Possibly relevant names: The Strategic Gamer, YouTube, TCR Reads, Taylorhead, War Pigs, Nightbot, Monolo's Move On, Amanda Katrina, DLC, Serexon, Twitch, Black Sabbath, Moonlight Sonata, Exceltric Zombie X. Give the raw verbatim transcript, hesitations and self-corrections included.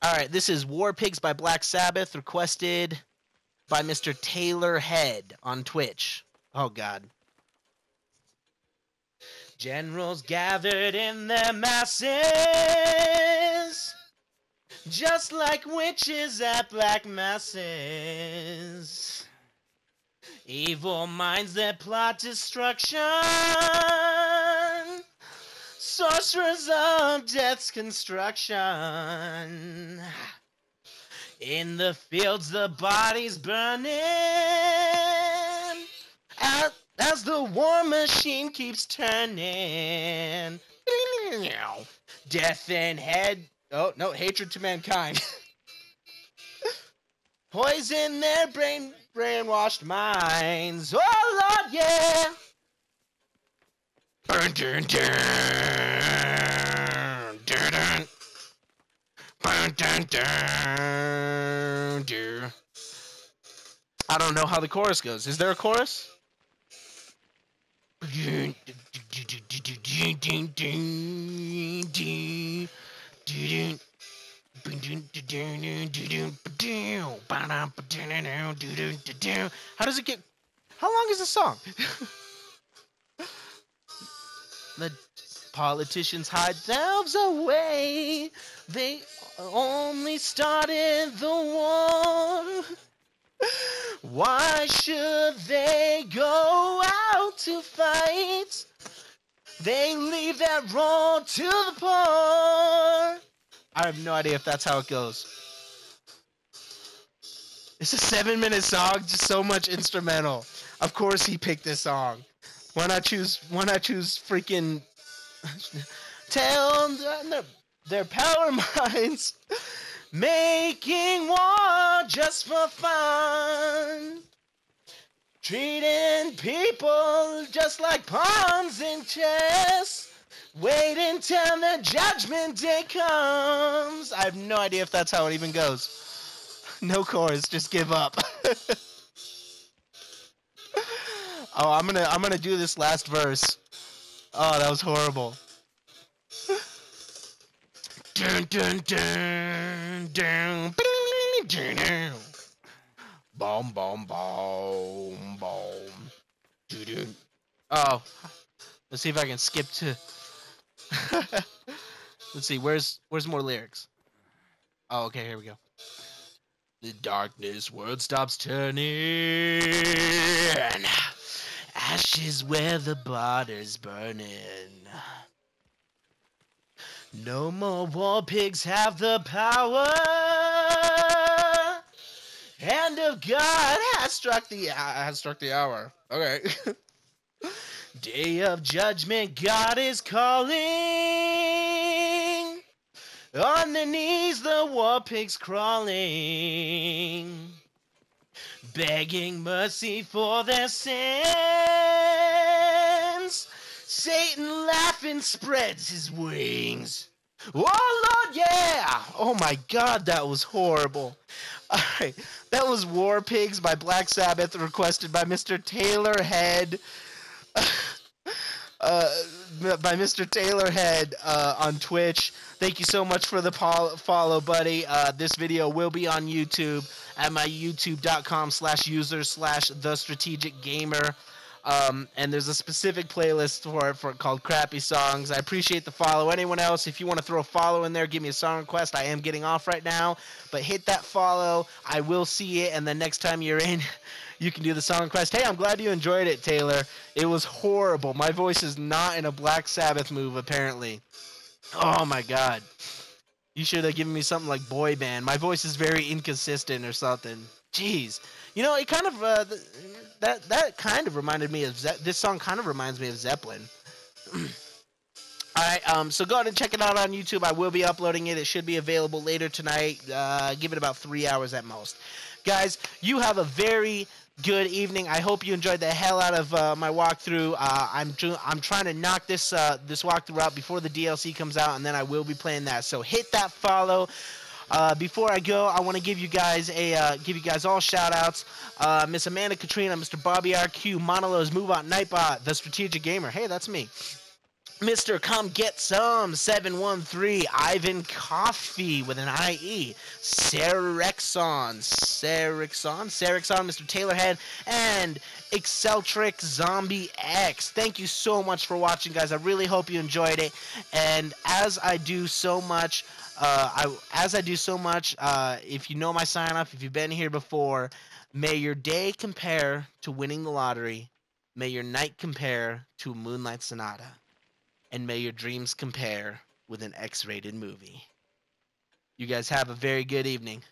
All right, this is War Pigs by Black Sabbath, requested by Mister Taylorhead on Twitch. Oh, God. Generals gathered in their masses, just like witches at black masses. Evil minds that plot destruction, sorcerers of death's construction. In the fields the bodies burning, out as the war machine keeps turning. Death and head... Oh, no, hatred to mankind. Poison their brain brainwashed minds. Oh, Lord, yeah! Dun, dun, dun, dun, dun. Dun, dun, dun, dun. I don't know how the chorus goes. Is there a chorus? How does it get? How long is the song? The politicians hide themselves away. They only started the war. Why should they go out to fight? They leave that role to the poor. I have no idea if that's how it goes. It's a seven-minute song, just so much instrumental. Of course he picked this song. Why not choose? Why not choose freaking? Tell their, their power minds. Making war just for fun, treating people just like pawns in chess, waiting till the judgment day comes. I have no idea if that's how it even goes. No chorus, just give up. Oh, I'm gonna I'm gonna do this last verse. Oh, that was horrible. Dun, dun, dun, dun, dun, dun. Boom, boom, boom, boom. Dun, dun. Oh, let's see if I can skip to. Let's see, where's where's more lyrics? Oh, okay, here we go. The darkness world stops turning. Ashes where the body's burning. No more war pigs have the power. Hand of God has struck the has struck the hour. Okay. Day of judgment, God is calling. On their knees, the war pigs crawling, begging mercy for their sins. Satan laughing spreads his wings. Oh, Lord, yeah! Oh, my God, that was horrible. All right, that was War Pigs by Black Sabbath, requested by Mister Taylorhead. Uh, by Mister Taylorhead uh, on Twitch. Thank you so much for the follow, buddy. Uh, this video will be on YouTube at my youtube.com slash user slash the strategic gamer. Um, and there's a specific playlist for for called Crappy Songs. I appreciate the follow. Anyone else, if you want to throw a follow in there, give me a song request. I am getting off right now, but hit that follow. I will see it, and the next time you're in, you can do the song request. Hey, I'm glad you enjoyed it, Taylor. It was horrible. My voice is not in a Black Sabbath move, apparently. Oh, my God. You should have given me something like boy band. My voice is very inconsistent or something. Jeez. You know, it kind of, uh, that that kind of reminded me of, Ze this song kind of reminds me of Zeppelin. Alright, um, so go ahead and check it out on YouTube. I will be uploading it. It should be available later tonight. Uh, give it about three hours at most. Guys, you have a very good evening. I hope you enjoyed the hell out of uh, my walkthrough. Uh, I'm I'm trying to knock this, uh, this walkthrough out before the D L C comes out, and then I will be playing that. So hit that follow. Uh, before I go, I want to give you guys a uh, give you guys all shout-outs. Uh, Miss Amanda Katrina, Mister Bobby R Q, Monolo's Move On, Nightbot, The Strategic Gamer. Hey, that's me. Mister Come Get Some seven one three, Ivan Coffee with an I E, Serexon, Serexon, Serexon, Mister Taylorhead, and Exceltric Zombie X. Thank you so much for watching, guys. I really hope you enjoyed it. And as I do so much, uh, I as I do so much, uh, if you know my sign off, if you've been here before, may your day compare to winning the lottery. May your night compare to Moonlight Sonata. And may your dreams compare with an X-rated movie. You guys have a very good evening.